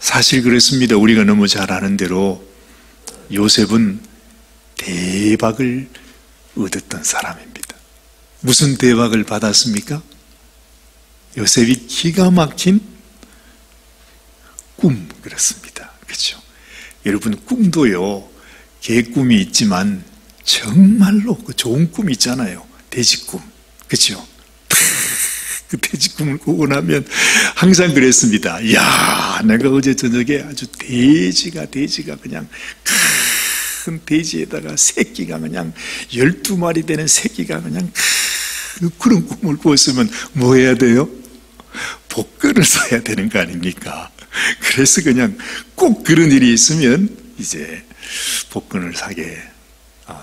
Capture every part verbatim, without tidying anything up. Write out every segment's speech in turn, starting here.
사실 그렇습니다. 우리가 너무 잘 아는 대로 요셉은 대박을 얻었던 사람입니다. 무슨 대박을 받았습니까? 요셉이 기가 막힌 꿈, 그렇습니다. 그렇죠? 여러분, 꿈도요, 개꿈이 있지만 정말로 그 좋은 꿈 있잖아요. 돼지꿈, 그렇죠? 그 돼지꿈을 꾸고나면 항상 그랬습니다. 이야, 내가 어제 저녁에 아주 돼지가 돼지가 그냥 큰 돼지에다가 새끼가 그냥 열두 마리 되는 새끼가 그냥 그런 꿈을 꾸었으면 뭐 해야 돼요? 복근을 써야 되는 거 아닙니까? 그래서 그냥 꼭 그런 일이 있으면 이제 복근을 사게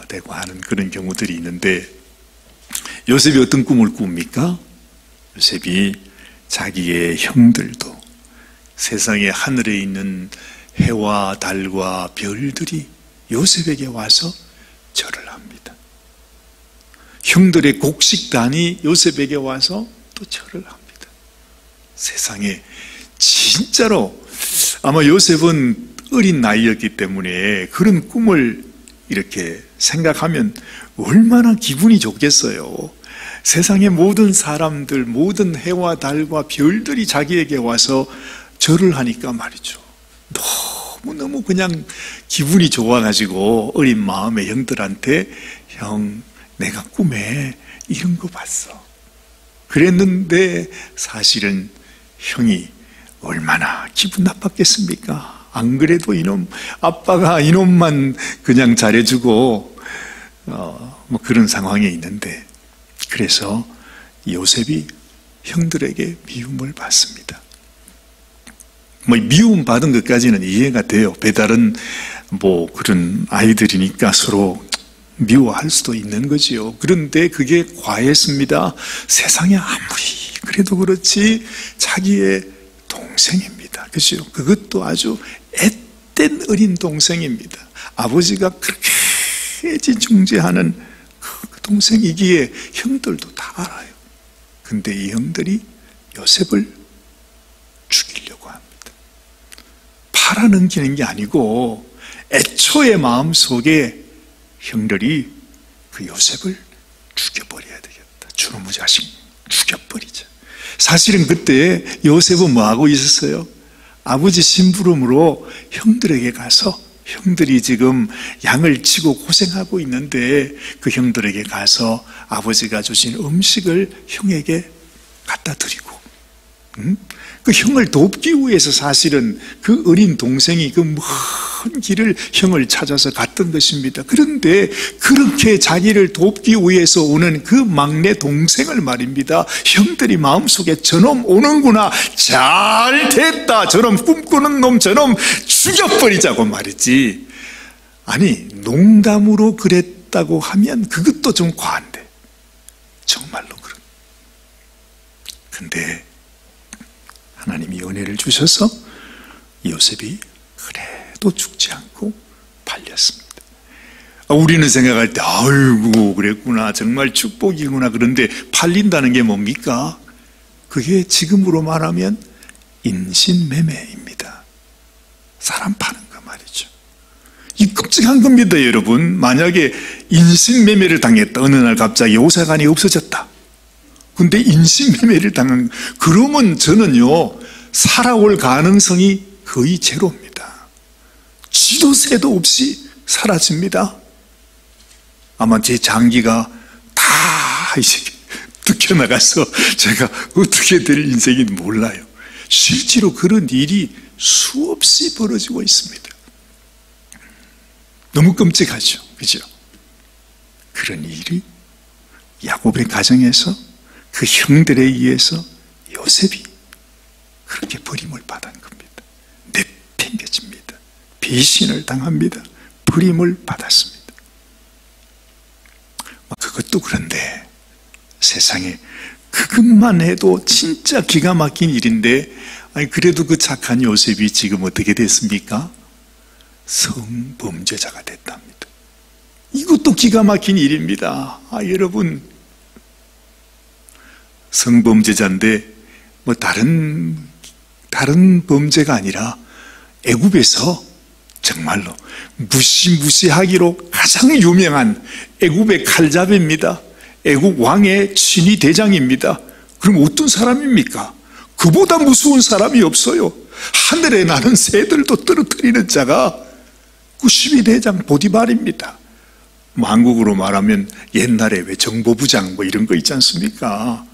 되고 하는 그런 경우들이 있는데, 요셉이 어떤 꿈을 꿉니까? 요셉이 자기의 형들도 세상의 하늘에 있는 해와 달과 별들이 요셉에게 와서 절을 합니다. 형들의 곡식단이 요셉에게 와서 또 절을 합니다. 세상에 진짜로 아마 요셉은 어린 나이였기 때문에 그런 꿈을 이렇게 생각하면 얼마나 기분이 좋겠어요. 세상의 모든 사람들, 모든 해와 달과 별들이 자기에게 와서 절을 하니까 말이죠. 너무너무 그냥 기분이 좋아가지고 어린 마음의 형들한테, 형, 내가 꿈에 이런 거 봤어. 그랬는데 사실은 형이 얼마나 기분 나빴겠습니까? 안 그래도 이놈, 아빠가 이놈만 그냥 잘해주고, 어, 뭐 그런 상황에 있는데, 그래서 요셉이 형들에게 미움을 받습니다. 뭐 미움 받은 것까지는 이해가 돼요. 배달은 뭐 그런 아이들이니까 서로 미워할 수도 있는 거지요. 그런데 그게 과했습니다. 세상에 아무리 그래도 그렇지 자기의 동생입니다. 그죠? 그것도 아주 앳된 어린 동생입니다. 아버지가 그렇게 애지중지하는 그 동생이기에 형들도 다 알아요. 근데 이 형들이 요셉을 죽이려고 합니다. 팔아넘기는 게 아니고 애초에 마음속에 형들이 그 요셉을 죽여버려야 되겠다. 주놈의 자식 죽여버리자. 사실은 그때 요셉은 뭐하고 있었어요? 아버지 심부름으로 형들에게 가서, 형들이 지금 양을 치고 고생하고 있는데 그 형들에게 가서 아버지가 주신 음식을 형에게 갖다 드리고, 음? 그 형을 돕기 위해서 사실은 그 어린 동생이 그 먼 길을 형을 찾아서 갔던 것입니다. 그런데 그렇게 자기를 돕기 위해서 오는 그 막내 동생을 말입니다, 형들이 마음속에 저놈 오는구나, 잘 됐다, 저놈 꿈꾸는 놈 저놈 죽여버리자고 말이지. 아니, 농담으로 그랬다고 하면 그것도 좀 과한데 정말로 그런. 근데 하나님이 은혜를 주셔서 요셉이 그래도 죽지 않고 팔렸습니다. 우리는 생각할 때, 아이고 그랬구나, 정말 축복이구나. 그런데 팔린다는 게 뭡니까? 그게 지금으로 말하면 인신매매입니다. 사람 파는 거 말이죠. 이 끔찍한 겁니다, 여러분. 만약에 인신매매를 당했다, 어느 날 갑자기 오사간이 없어졌다. 근데 인신매매를 당한, 그러면 저는요, 살아올 가능성이 거의 제로입니다. 지도 새도 없이 사라집니다. 아마 제 장기가 다 이제 뜯겨나가서 제가 어떻게 될 인생인 몰라요. 실제로 그런 일이 수없이 벌어지고 있습니다. 너무 끔찍하죠, 그죠? 그런 일이 야곱의 가정에서 그 형들에 의해서 요셉이 그렇게 버림을 받은 겁니다. 내팽겨집니다. 배신을 당합니다. 버림을 받았습니다. 그것도 그런데 세상에 그것만 해도 진짜 기가 막힌 일인데, 아니 그래도 그 착한 요셉이 지금 어떻게 됐습니까? 성범죄자가 됐답니다. 이것도 기가 막힌 일입니다. 아, 여러분, 성범죄자인데 뭐 다른 다른 범죄가 아니라 애굽에서 정말로 무시무시하기로 가장 유명한 애굽의 칼잡이입니다. 애굽 왕의 친위 대장입니다. 그럼 어떤 사람입니까? 그보다 무서운 사람이 없어요. 하늘에 나는 새들도 떨어뜨리는 자가 그 십이 대장 보디발입니다. 뭐 한국으로 말하면 옛날에 왜 정보부장 뭐 이런 거 있지 않습니까?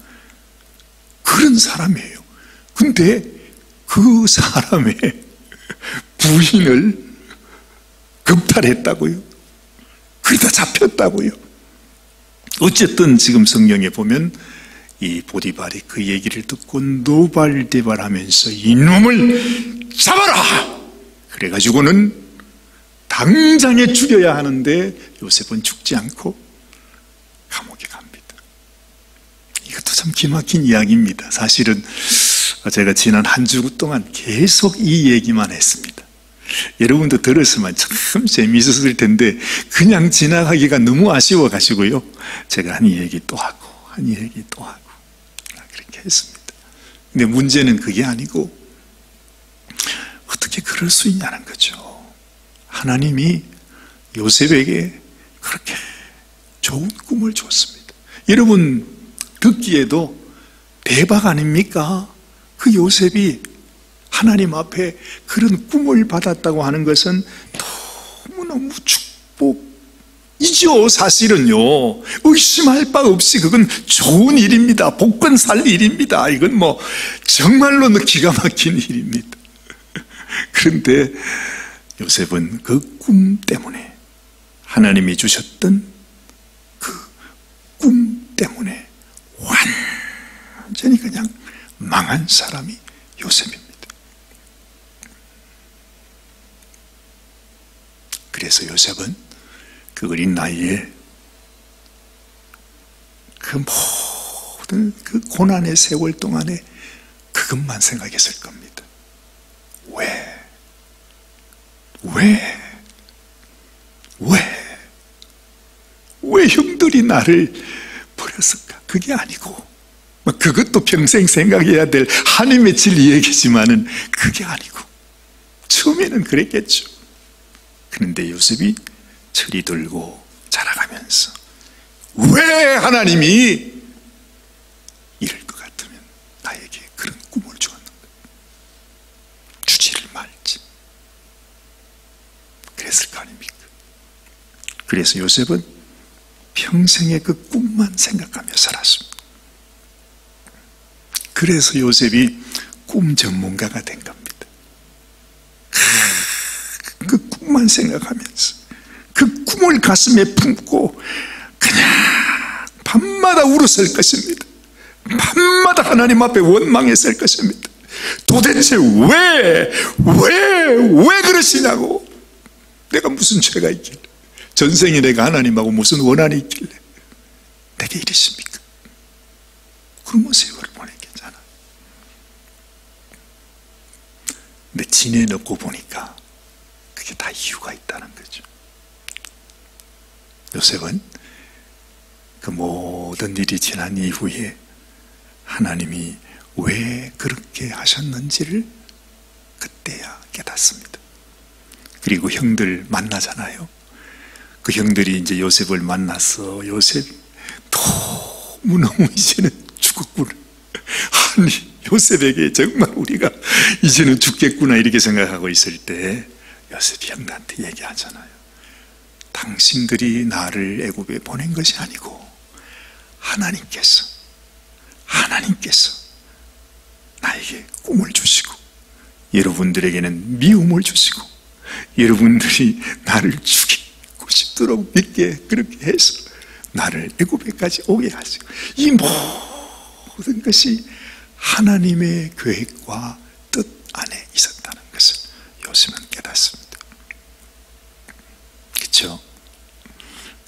그런 사람이에요. 근데 그 사람의 부인을 겁탈했다고요. 그러다 잡혔다고요. 어쨌든 지금 성경에 보면 이 보디발이 그 얘기를 듣고 노발대발하면서 이놈을 잡아라! 그래가지고는 당장에 죽여야 하는데 요셉은 죽지 않고 감옥에 갑니다. 이것도 참 기막힌 이야기입니다. 사실은 제가 지난 한 주 동안 계속 이 얘기만 했습니다. 여러분도 들었으면 참 재미있었을 텐데 그냥 지나가기가 너무 아쉬워 가시고요. 제가 한 얘기 또 하고 한 얘기 또 하고 그렇게 했습니다. 근데 문제는 그게 아니고 어떻게 그럴 수 있냐는 거죠. 하나님이 요셉에게 그렇게 좋은 꿈을 줬습니다. 여러분 듣기에도 대박 아닙니까? 그 요셉이 하나님 앞에 그런 꿈을 받았다고 하는 것은 너무너무 축복이죠. 사실은요, 의심할 바 없이 그건 좋은 일입니다. 복권 살 일입니다. 이건 뭐 정말로 기가 막힌 일입니다. 그런데 요셉은 그 꿈 때문에, 하나님이 주셨던 그 꿈 때문에 완전히 그냥 망한 사람이 요셉입니다. 그래서 요셉은 그 어린 나이에 그 모든 그 고난의 세월 동안에 그것만 생각했을 겁니다. 왜? 왜? 왜? 왜 형들이 나를 버렸을까? 그게 아니고, 그것도 평생 생각해야 될 하나님의 진리 얘기지만은 그게 아니고, 처음에는 그랬겠죠. 그런데 요셉이 철이 들고 자라가면서 왜 하나님이 이럴 것 같으면 나에게 그런 꿈을 주었는가? 주지를 말지. 그랬을 거 아닙니까? 그래서 요셉은 평생의 그 꿈만 생각하며 살았습니다. 그래서 요셉이 꿈 전문가가 된 겁니다. 그 꿈만 생각하면서 그 꿈을 가슴에 품고 그냥 밤마다 울었을 것입니다. 밤마다 하나님 앞에 원망했을 것입니다. 도대체 왜, 왜, 왜 그러시냐고. 내가 무슨 죄가 있길래, 전생에 내가 하나님하고 무슨 원한이 있길래 내게 이러십니까? 그러면 세월을 보냈겠잖아. 근데 지내놓고 보니까 그게 다 이유가 있다는 거죠. 요셉은 그 모든 일이 지난 이후에 하나님이 왜 그렇게 하셨는지를 그때야 깨닫습니다. 그리고 형들 만나잖아요. 그 형들이 이제 요셉을 만났어. 요셉 너무너무 이제는 죽었구나. 아니, 요셉에게 정말 우리가 이제는 죽겠구나 이렇게 생각하고 있을 때 요셉이 형들한테 얘기하잖아요. 당신들이 나를 애굽에 보낸 것이 아니고 하나님께서 하나님께서 나에게 꿈을 주시고 여러분들에게는 미움을 주시고 여러분들이 나를 죽이고 싶도록 믿게 그렇게 해서 나를 애굽에까지 오게 하시고, 이 모든 것이 하나님의 계획과 뜻 안에 있었다는 것을 요셉은 깨닫습니다. 그렇죠?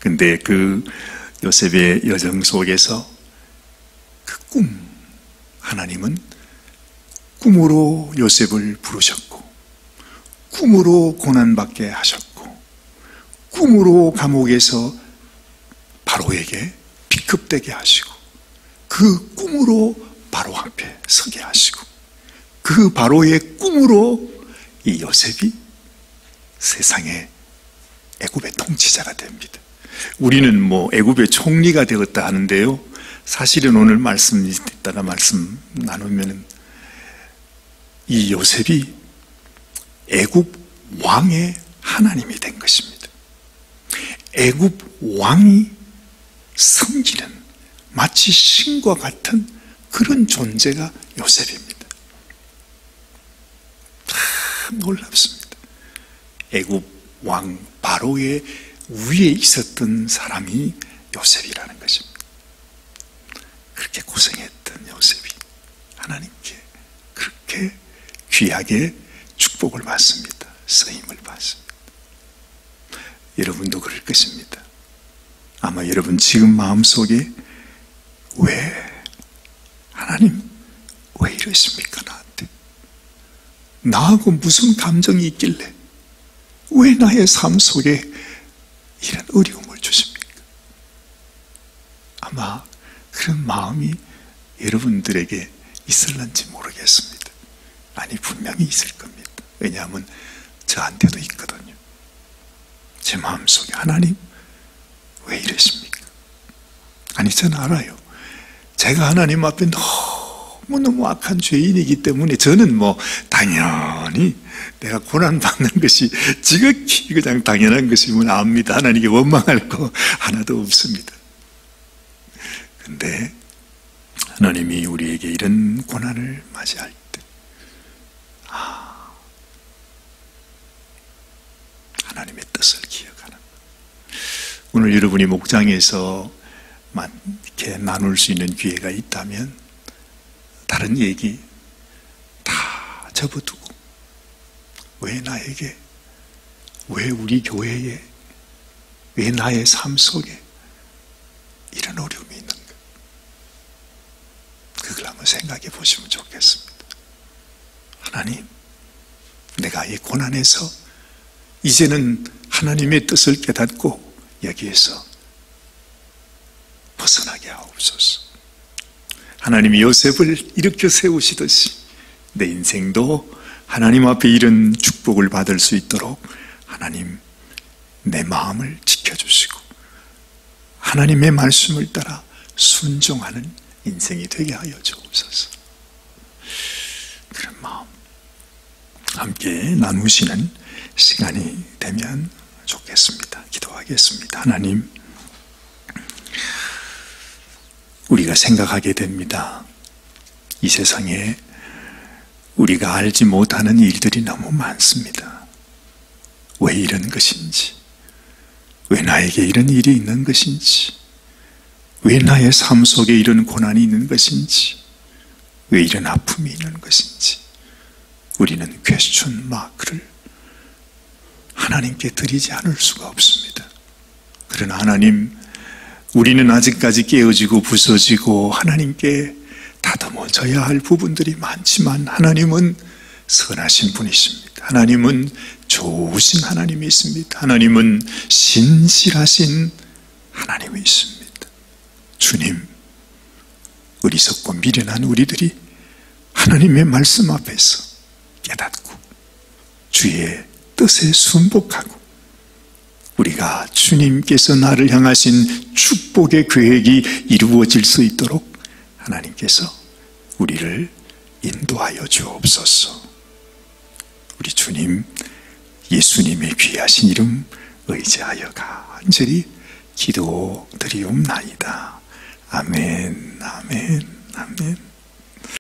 근데 그 요셉의 여정 속에서 그 꿈, 하나님은 꿈으로 요셉을 부르셨고 꿈으로 고난받게 하셨고 꿈으로 감옥에서 바로에게 비급되게 하시고 그 꿈으로 바로 앞에 서게 하시고 그 바로의 꿈으로 이 요셉이 세상의 애굽의 통치자가 됩니다. 우리는 뭐 애굽의 총리가 되었다 하는데요, 사실은 오늘 말씀 따라 말씀 나누면 이 요셉이 애굽 왕의 하나님이 된 것입니다. 애굽 왕이 섬기는 마치 신과 같은 그런 존재가 요셉입니다. 참 놀랍습니다. 애굽 왕 바로의 위에 있었던 사람이 요셉이라는 것입니다. 그렇게 고생했던 요셉이 하나님께 그렇게 귀하게 축복을 받습니다. 쓰임을 받습니다. 여러분도 그럴 것입니다. 아마 여러분 지금 마음속에 왜 하나님 왜 이러십니까 나한테? 나하고 무슨 감정이 있길래 왜 나의 삶 속에 이런 어려움을 주십니까? 아마 그런 마음이 여러분들에게 있을는지 모르겠습니다. 아니 분명히 있을 겁니다. 왜냐하면 저한테도 있거든요. 제 마음속에 하나님 왜 이러십니까? 아니 저는 알아요. 제가 하나님 앞에 너무너무 악한 죄인이기 때문에 저는 뭐 당연히 내가 고난받는 것이 지극히 그냥 당연한 것임을 압니다. 하나님께 원망할 거 하나도 없습니다. 근데 하나님이 우리에게 이런 고난을 맞이할 때 아, 하나님의 뜻을 기억하는 것. 오늘 여러분이 목장에서 이렇게 나눌 수 있는 기회가 있다면 다른 얘기 다 접어두고 왜 나에게, 왜 우리 교회에, 왜 나의 삶 속에 이런 어려움이 있는가, 그걸 한번 생각해 보시면 좋겠습니다. 하나님, 내가 이 고난에서 이제는 하나님의 뜻을 깨닫고 여기에서 벗어나게 하옵소서. 하나님이 요셉을 일으켜 세우시듯이 내 인생도 하나님 앞에 이런 축복을 받을 수 있도록 하나님 내 마음을 지켜주시고 하나님의 말씀을 따라 순종하는 인생이 되게 하여 주옵소서. 그런 마음 함께 나누시는 시간이 되면 좋겠습니다. 기도하겠습니다. 하나님, 우리가 생각하게 됩니다. 이 세상에 우리가 알지 못하는 일들이 너무 많습니다. 왜 이런 것인지, 왜 나에게 이런 일이 있는 것인지, 왜 나의 삶 속에 이런 고난이 있는 것인지, 왜 이런 아픔이 있는 것인지 우리는 퀘스천 마크를 하나님께 드리지 않을 수가 없습니다. 그러나 하나님, 우리는 아직까지 깨어지고 부서지고 하나님께 다듬어져야 할 부분들이 많지만 하나님은 선하신 분이십니다. 하나님은 좋으신 하나님이십니다. 하나님은 신실하신 하나님이십니다. 주님, 어리석고 미련한 우리들이 하나님의 말씀 앞에서 깨닫고 주의 뜻에 순복하고 우리가 주님께서 나를 향하신 축복의 계획이 이루어질 수 있도록 하나님께서 우리를 인도하여 주옵소서. 우리 주님 예수님의 귀하신 이름 의지하여 간절히 기도드리옵나이다. 아멘.